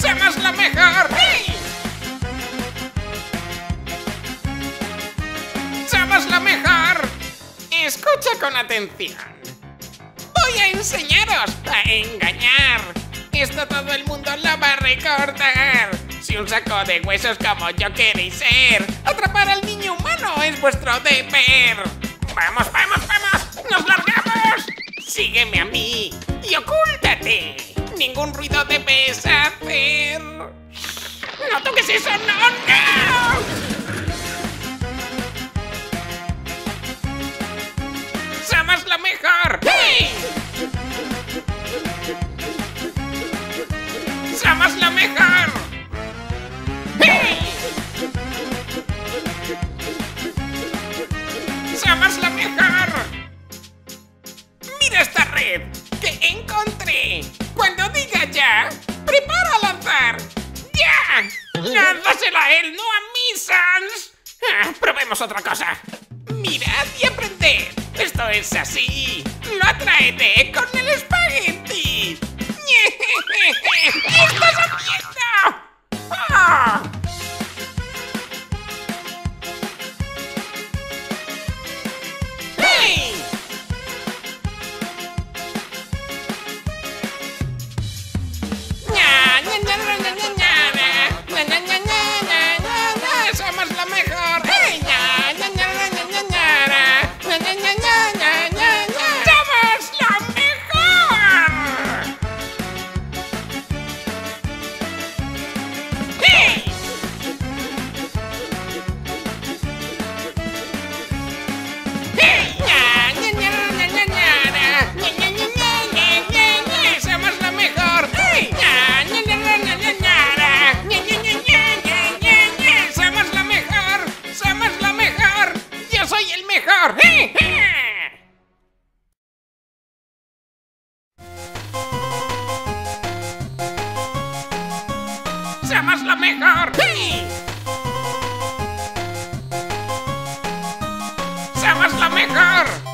¡Somos la mejor! ¡Somos la mejor! Escucha con atención. Voy a enseñaros a engañar. Esto todo el mundo lo va a recordar. Si un saco de huesos como yo queréis ser, atrapar al niño humano es vuestro deber. ¡Vamos, vamos, vamos! ¡Nos largamos! Sígueme a mí y ocúltate. Ningún ruido debes hacer. ¡No toques eso! ¡No, no! ¡Somos lo mejor! ¡Hey! ¡Somos lo mejor! ¡Hey! ¡Somos lo mejor! ¡Mira esta red que encontré! Cuando diga ya, prepara a lanzar. ¡Ya! ¡Lánzasela a él, no a mí, Sans! Probemos otra cosa. Mirad y aprended. Esto es así. Lo atraeré con el espagueti. ¿Qué estás haciendo? ¡Oh! ¡Hey! ¡Somos la mejor! ¡Hey! ¡Somos la mejor! ¡Hey! ¡Hey! ¡Somos la mejor! ¡Hey! ¡Somos la mejor! ¡Somos la mejor! ¡Yo soy el mejor! ¡Somos la mejor! ¡Somos la mejor!